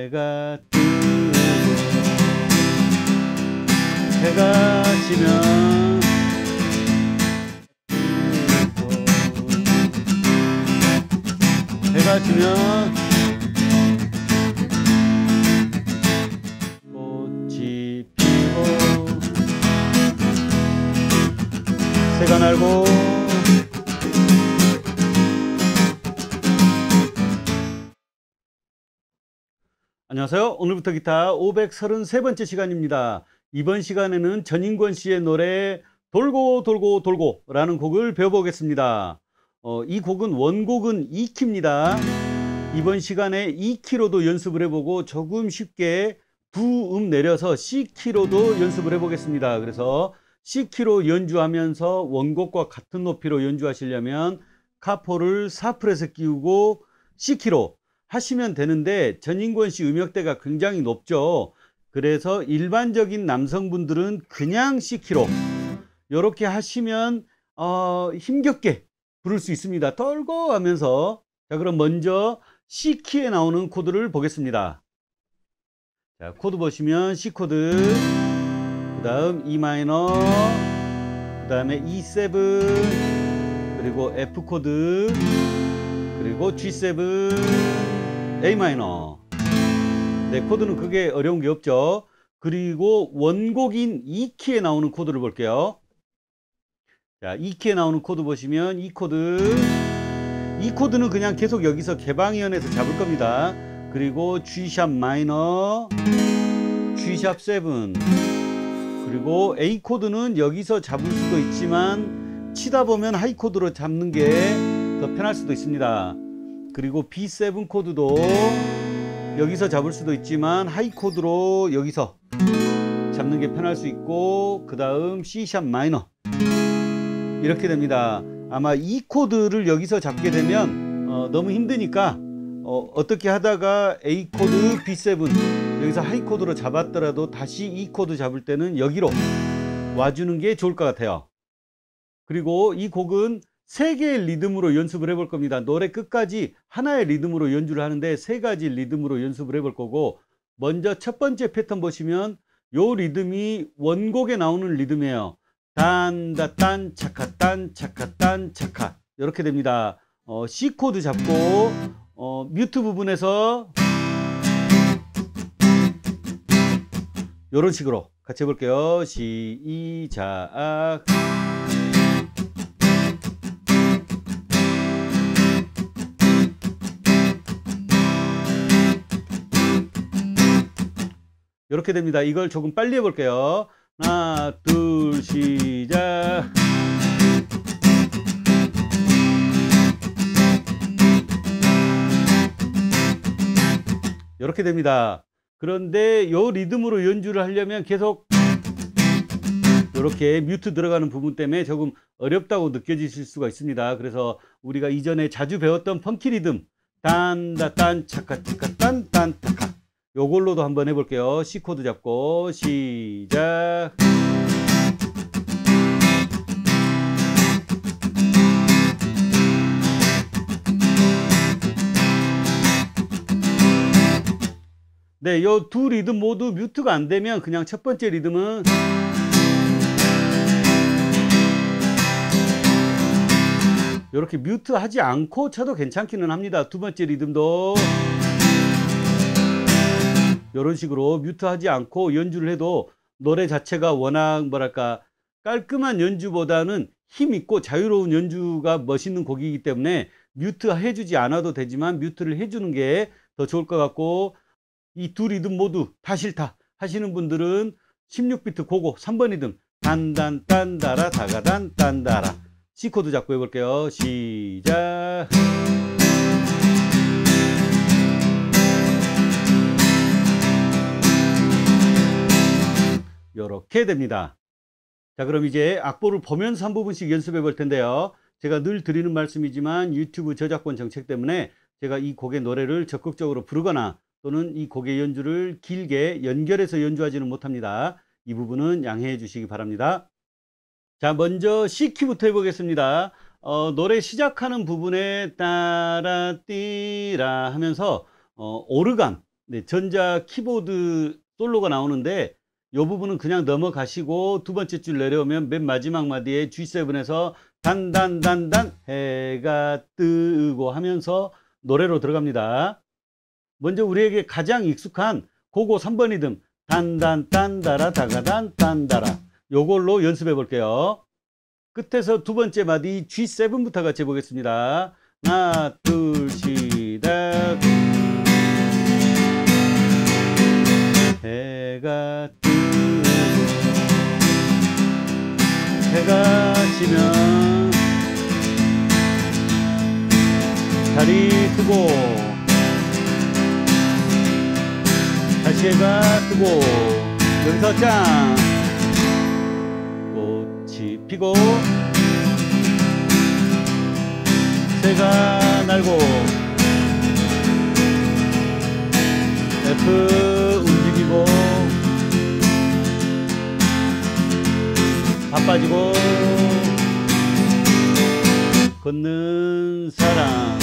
해가 뜨고 해가 지면 해가 지면 꽃이 피고 새가 날고 안녕하세요. 오늘부터 기타 533번째 시간입니다. 이번 시간에는 전인권 씨의 노래 돌고 돌고 돌고 라는 곡을 배워보겠습니다. 이 곡은 원곡은 2키입니다. 이번 시간에 2키로도 연습을 해보고 조금 쉽게 두음 내려서 C키로도 연습을 해보겠습니다. 그래서 C키로 연주하면서 원곡과 같은 높이로 연주하시려면 카포를 4프렛에 끼우고 C키로 하시면 되는데 전인권 씨 음역대가 굉장히 높죠. 그래서 일반적인 남성분들은 그냥 C키로 이렇게 하시면 힘겹게 부를 수 있습니다. 돌고 하면서. 자, 그럼 먼저 C키에 나오는 코드를 보겠습니다. 자, 코드 보시면 C코드, 그 다음 E마이너, 그 다음에 E7, 그리고 F코드, 그리고 G7, A마이너. 네, 코드는 그게 어려운 게 없죠. 그리고 원곡인 2키에 나오는 코드를 볼게요. 자, 2키에 나오는 코드 보시면 이 코드. 이 코드는 그냥 계속 여기서 개방이연에서 잡을 겁니다. 그리고 G샵 마이너, G샵 7. 그리고 A 코드는 여기서 잡을 수도 있지만 치다 보면 하이 코드로 잡는 게 더 편할 수도 있습니다. 그리고 B7 코드도 여기서 잡을 수도 있지만 하이 코드로 여기서 잡는 게 편할 수 있고, 그 다음 C샵 마이너 이렇게 됩니다. 아마 이 코드를 여기서 잡게 되면 너무 힘드니까 어떻게 하다가 A 코드, B7 여기서 하이 코드로 잡았더라도 다시 이 코드 잡을 때는 여기로 와주는 게 좋을 것 같아요. 그리고 이 곡은 세 개의 리듬으로 연습을 해볼 겁니다. 노래 끝까지 하나의 리듬으로 연주를 하는데 세 가지 리듬으로 연습을 해볼 거고, 먼저 첫 번째 패턴 보시면 요 리듬이 원곡에 나오는 리듬이에요. 단다 딴 차카 딴 차카 딴 차카 이렇게 됩니다. C 코드 잡고 뮤트 부분에서 이런 식으로 같이 해볼게요. 시작. 이렇게 됩니다. 이걸 조금 빨리 해볼게요. 하나, 둘, 시작. 이렇게 됩니다. 그런데 요 리듬으로 연주를 하려면 계속 이렇게 뮤트 들어가는 부분 때문에 조금 어렵다고 느껴지실 수가 있습니다. 그래서 우리가 이전에 자주 배웠던 펑키 리듬 딴다 딴 차카 차카 딴 딴 타카 요걸로도 한번 해볼게요. C코드 잡고 시작. 네, 요 두 리듬 모두 뮤트가 안 되면 그냥 첫 번째 리듬은 이렇게 뮤트 하지 않고 쳐도 괜찮기는 합니다. 두 번째 리듬도 이런 식으로 뮤트하지 않고 연주를 해도 노래 자체가 워낙 뭐랄까 깔끔한 연주보다는 힘있고 자유로운 연주가 멋있는 곡이기 때문에 뮤트 해주지 않아도 되지만 뮤트를 해주는 게 더 좋을 것 같고, 이 두 리듬 모두 다 싫다 하시는 분들은 16비트 고고 3번 리듬 단단 딴다라 다가단 딴다라 C코드 잡고 해볼게요. 시작. 이렇게 됩니다. 자, 그럼 이제 악보를 보면서 한 부분씩 연습해 볼 텐데요. 제가 늘 드리는 말씀이지만 유튜브 저작권 정책 때문에 제가 이 곡의 노래를 적극적으로 부르거나 또는 이 곡의 연주를 길게 연결해서 연주하지는 못합니다. 이 부분은 양해해 주시기 바랍니다. 자, 먼저 C키부터 해보겠습니다. 노래 시작하는 부분에 따라띠라 하면서 오르간 네, 전자 키보드 솔로가 나오는데 이 부분은 그냥 넘어가시고 두 번째 줄 내려오면 맨 마지막 마디에 G7에서 단단단단 해가 뜨고 하면서 노래로 들어갑니다. 먼저 우리에게 가장 익숙한 고고 3번이듬 단단단다라 다가단 단다라 요걸로 연습해 볼게요. 끝에서 두 번째 마디 G7부터 같이 해보겠습니다. 하나 둘 시작. 해가 뜨고 해가 지면 달이 뜨고 다시 해가 뜨고 여기서 짱 꽃이 피고 새가 날고 F 움직이고 바빠지고 걷는 사람.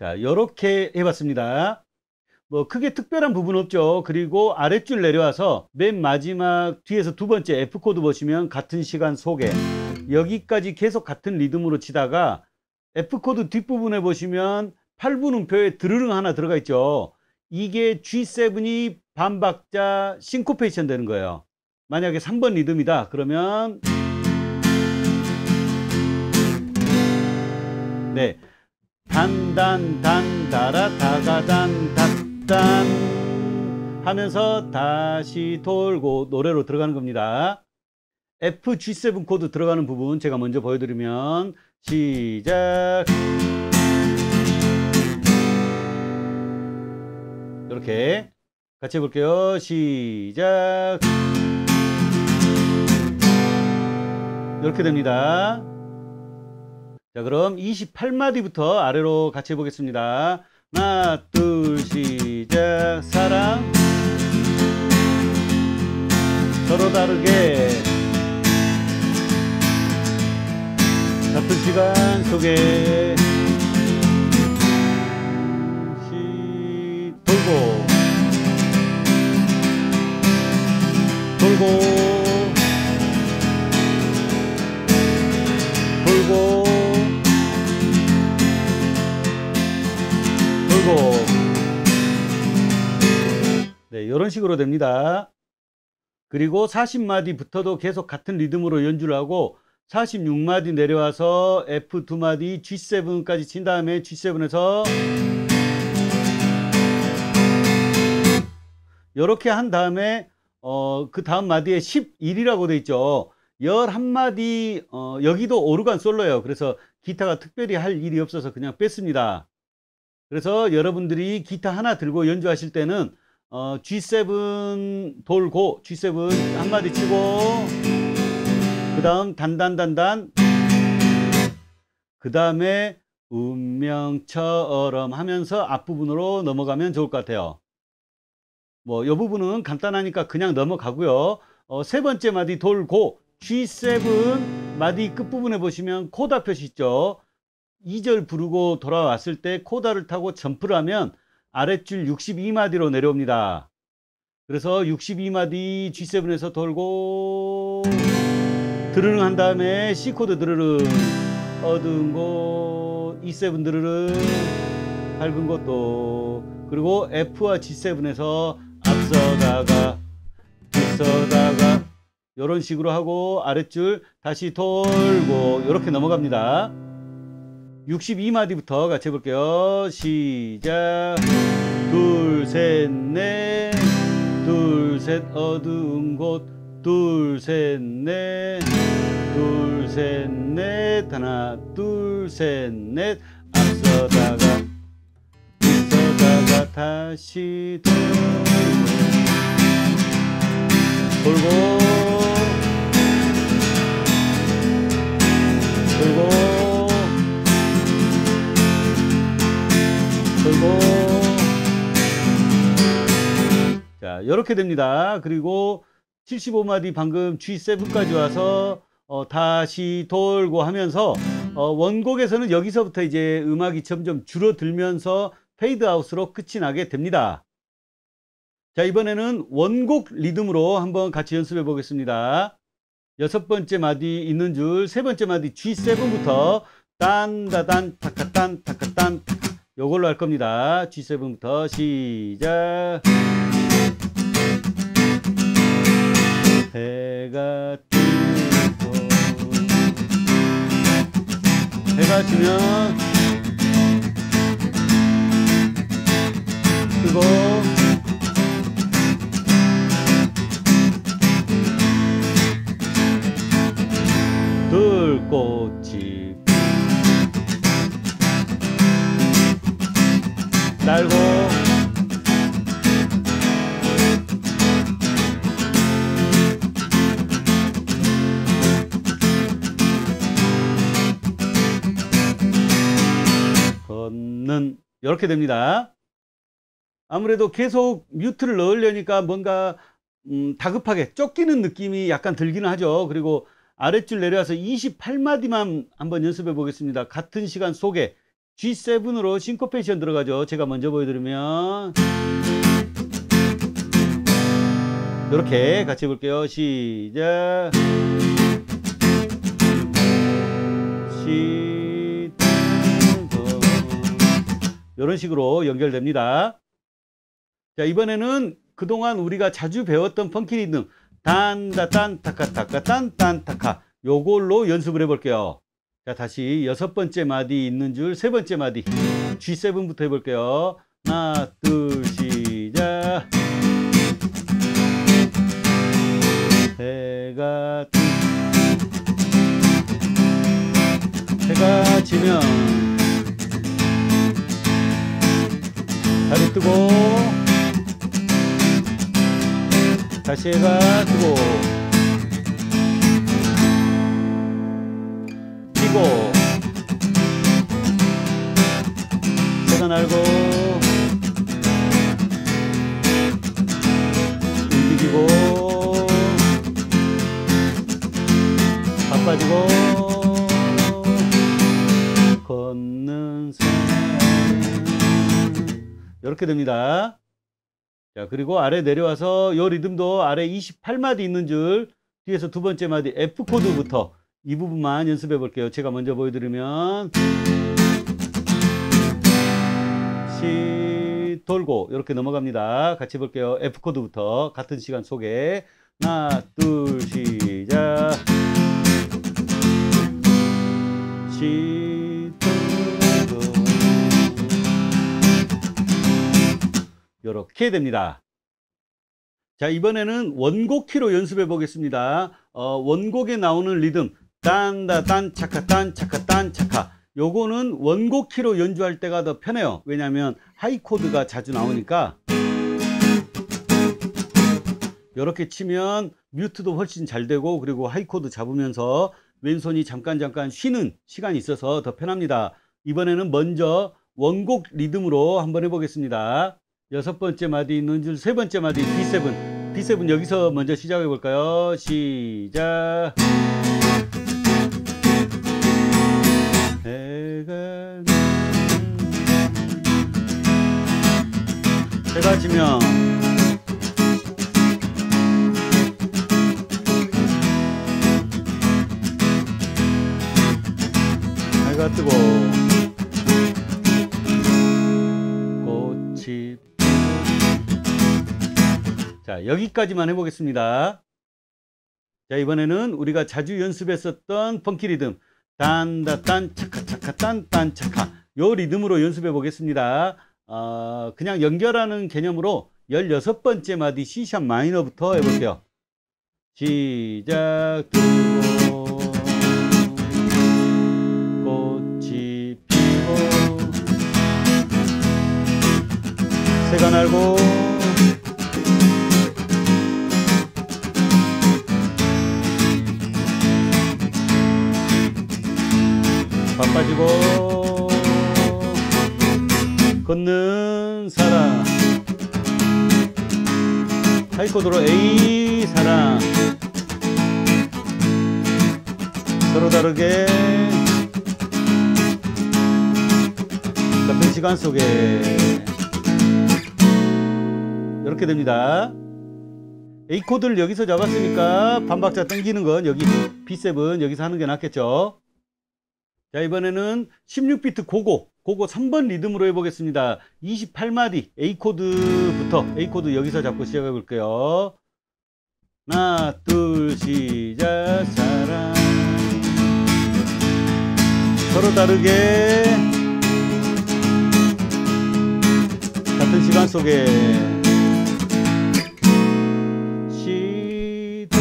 자, 요렇게 해봤습니다. 뭐 크게 특별한 부분 없죠. 그리고 아랫줄 내려와서 맨 마지막 뒤에서 두 번째 F코드 보시면 같은 시간 소개 여기까지 계속 같은 리듬으로 치다가 F코드 뒷부분에 보시면 8분음표에 드르릉 하나 들어가 있죠. 이게 G7이 반박자 싱코페이션 되는 거예요. 만약에 3번 리듬이다 그러면 네 단단단 다라 다가단 다 딴 하면서 다시 돌고 노래로 들어가는 겁니다. F, G7 코드 들어가는 부분 제가 먼저 보여드리면 시작 이렇게 같이 해볼게요. 시작 이렇게 됩니다. 자, 그럼 28마디부터 아래로 같이 해보겠습니다. 하나 둘 시작. 사랑 서로 다르게 같은 시간 속에 돌고 돌고 돌고 네, 이런 식으로 됩니다. 그리고 40마디부터도 계속 같은 리듬으로 연주를 하고 46마디 내려와서 F2마디 G7까지 친 다음에 G7에서 이렇게 한 다음에 그 다음 마디에 11이라고 돼 있죠. 11마디 여기도 오르간 솔로예요. 그래서 기타가 특별히 할 일이 없어서 그냥 뺐습니다. 그래서 여러분들이 기타 하나 들고 연주하실 때는 G7 돌고 G7 한마디 치고 그 다음 단단단단 그 다음에 운명처럼 하면서 앞부분으로 넘어가면 좋을 것 같아요. 뭐 요 부분은 간단하니까 그냥 넘어가고요. 세 번째 마디 돌고 G7 마디 끝부분에 보시면 코다 표시 있죠. 2절 부르고 돌아왔을 때 코다를 타고 점프를 하면 아랫줄 62마디로 내려옵니다. 그래서 62마디 G7에서 돌고 드르릉 한 다음에 C코드 드르릉 어두운 곳 E7 드르릉 밝은 곳도 그리고 F와 G7에서 앞서다가 뒤서다가 이런 식으로 하고 아랫줄 다시 돌고 이렇게 넘어갑니다. 62마디부터 같이 해볼게요. 시작 둘 셋 넷 둘 셋 어두운 곳 둘 셋 넷 둘 셋 넷 하나 둘 셋 넷 앞서다가 뒤서다가 다시 돌고 돌고 자, 이렇게 됩니다. 그리고 75마디 방금 G7까지 와서 다시 돌고 하면서 원곡에서는 여기서부터 이제 음악이 점점 줄어들면서 페이드아웃으로 끝이 나게 됩니다. 자, 이번에는 원곡 리듬으로 한번 같이 연습해 보겠습니다. 6번째 마디 있는 줄, 3번째 마디 G7부터 딴다단 타카딴 타카딴 요걸로 할 겁니다. G7부터 시작. 해가 뜨고 해가 지면 뜨고 꽃이 날고 걷는, 이렇게 됩니다. 아무래도 계속 뮤트를 넣으려니까 뭔가 다급하게 쫓기는 느낌이 약간 들기는 하죠. 그리고 아랫줄 내려와서 28마디만 한번 연습해 보겠습니다. 같은 시간 속에 G7으로 싱코페이션 들어가죠. 제가 먼저 보여드리면 이렇게 같이 해볼게요. 시작. 이런 식으로 연결됩니다. 자, 이번에는 그동안 우리가 자주 배웠던 펑키 리듬 단다 딴 타카 타카 딴 딴 타카 요걸로 연습을 해 볼게요. 자, 다시 6번째 마디 있는 줄, 3번째 마디 G7부터 해 볼게요. 하나 둘 시작. 해가 뜨 해가 지면 다리 뜨고 다시 해가 뜨고 뛰고 해가 날고 움직이고 바빠지고 걷는 삶, 이렇게 됩니다. 자, 그리고 아래 내려와서 요 리듬도 아래 28마디 있는 줄, 뒤에서 2번째 마디 F 코드부터 이 부분만 연습해 볼게요. 제가 먼저 보여드리면 시 돌고 이렇게 넘어갑니다. 같이 볼게요. F 코드부터 같은 시간 속에 하나 둘 시작. 시 돌고 이렇게 됩니다. 자, 이번에는 원곡 키로 연습해 보겠습니다. 원곡에 나오는 리듬 딴다 딴 차카 딴 차카 딴 차카 요거는 원곡 키로 연주할 때가 더 편해요. 왜냐하면 하이 코드가 자주 나오니까 이렇게 치면 뮤트도 훨씬 잘 되고, 그리고 하이 코드 잡으면서 왼손이 잠깐 쉬는 시간이 있어서 더 편합니다. 이번에는 먼저 원곡 리듬으로 한번 해보겠습니다. 6번째 마디 있는 줄, 3번째 마디 B7 여기서 먼저 시작해 볼까요? 시작. 해가 지면 해가 뜨고 꽃이. 자, 여기까지만 해보겠습니다. 자, 이번에는 우리가 자주 연습했었던 펑키 리듬 단다 딴 차카 차카 딴 딴 차카 요 리듬으로 연습해 보겠습니다. 그냥 연결하는 개념으로 16번째 마디 C샵 마이너부터 해볼게요. 시작. 뜨고 꽃이 피고 새가 날고 바빠지고 걷는 사람 하이코드로 A 사람 서로 다르게 시간 속에 이렇게 됩니다. A 코드를 여기서 잡았으니까 반박자 당기는 건 여기 B7 여기서 하는 게 낫겠죠. 자, 이번에는 16비트 고고 3번 리듬으로 해보겠습니다. 28마디 A 코드부터 A 코드 여기서 잡고 시작해 볼게요. 하나 둘 시작. 사랑 서로 다르게 같은 시간 속에 시도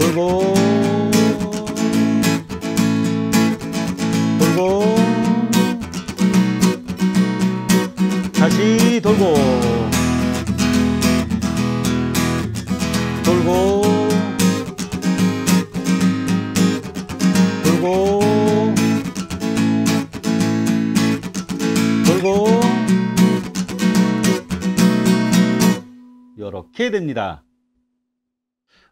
돌고 다시 돌고 이렇게 됩니다.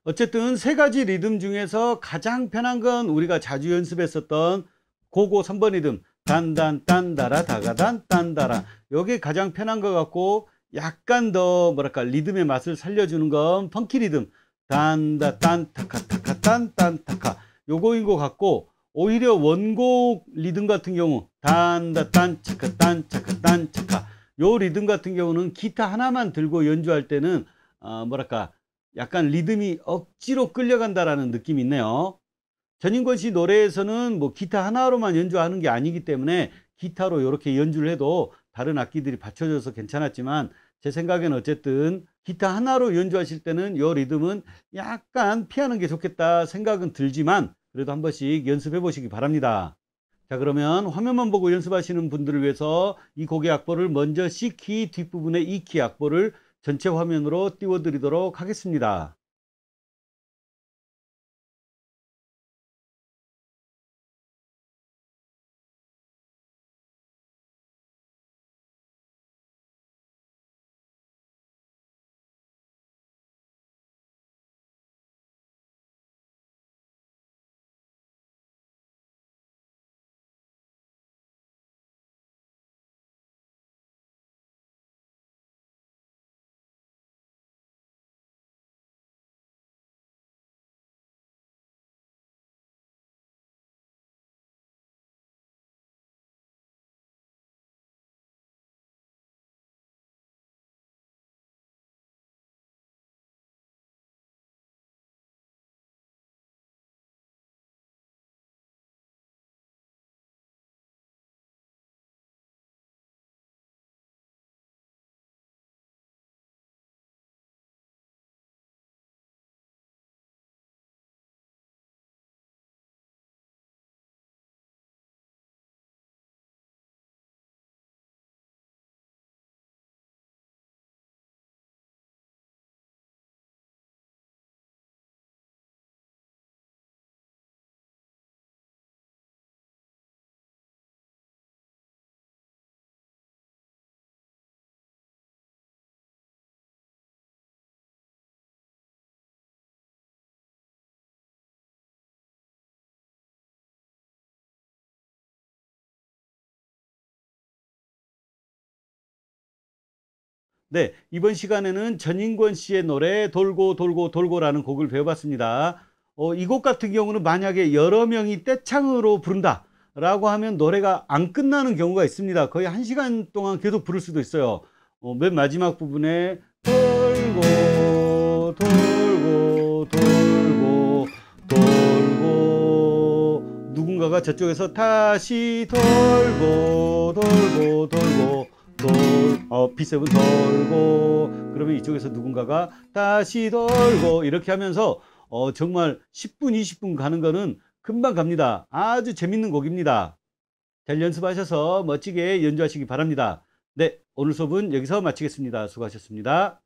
어쨌든 세 가지 리듬 중에서 가장 편한 건 우리가 자주 연습했었던 고고 3번 리듬 단단 딴다라 다가단 딴다라, 이게 가장 편한 것 같고, 약간 더 뭐랄까 리듬의 맛을 살려주는 건 펑키 리듬 단다 딴타카 타카 딴딴타카, 요거인 것 같고, 오히려 원곡 리듬 같은 경우 단다 딴차카 딴차카 딴차카, 요 리듬 같은 경우는 기타 하나만 들고 연주할 때는 뭐랄까 약간 리듬이 억지로 끌려간다라는 느낌이 있네요. 전인권 씨 노래에서는 뭐 기타 하나로만 연주하는 게 아니기 때문에 기타로 이렇게 연주를 해도 다른 악기들이 받쳐줘서 괜찮았지만, 제 생각엔 어쨌든 기타 하나로 연주하실 때는 이 리듬은 약간 피하는 게 좋겠다 생각은 들지만, 그래도 한 번씩 연습해 보시기 바랍니다. 자, 그러면 화면만 보고 연습하시는 분들을 위해서 이 곡의 악보를 먼저 C키 뒷부분의 E키 악보를 전체 화면으로 띄워드리도록 하겠습니다. 네, 이번 시간에는 전인권 씨의 노래 돌고 돌고 돌고라는 곡을 배워봤습니다. 이 곡 같은 경우는 만약에 여러 명이 떼창으로 부른다 라고 하면 노래가 안 끝나는 경우가 있습니다. 거의 1시간 동안 계속 부를 수도 있어요. 맨 마지막 부분에 돌고 돌고 돌고 돌고, 누군가가 저쪽에서 다시 돌고 돌고 돌고 B7 돌고, 그러면 이쪽에서 누군가가 다시 돌고, 이렇게 하면서 정말 10분 20분 가는 거는 금방 갑니다. 아주 재밌는 곡입니다. 잘 연습하셔서 멋지게 연주하시기 바랍니다. 네, 오늘 수업은 여기서 마치겠습니다. 수고하셨습니다.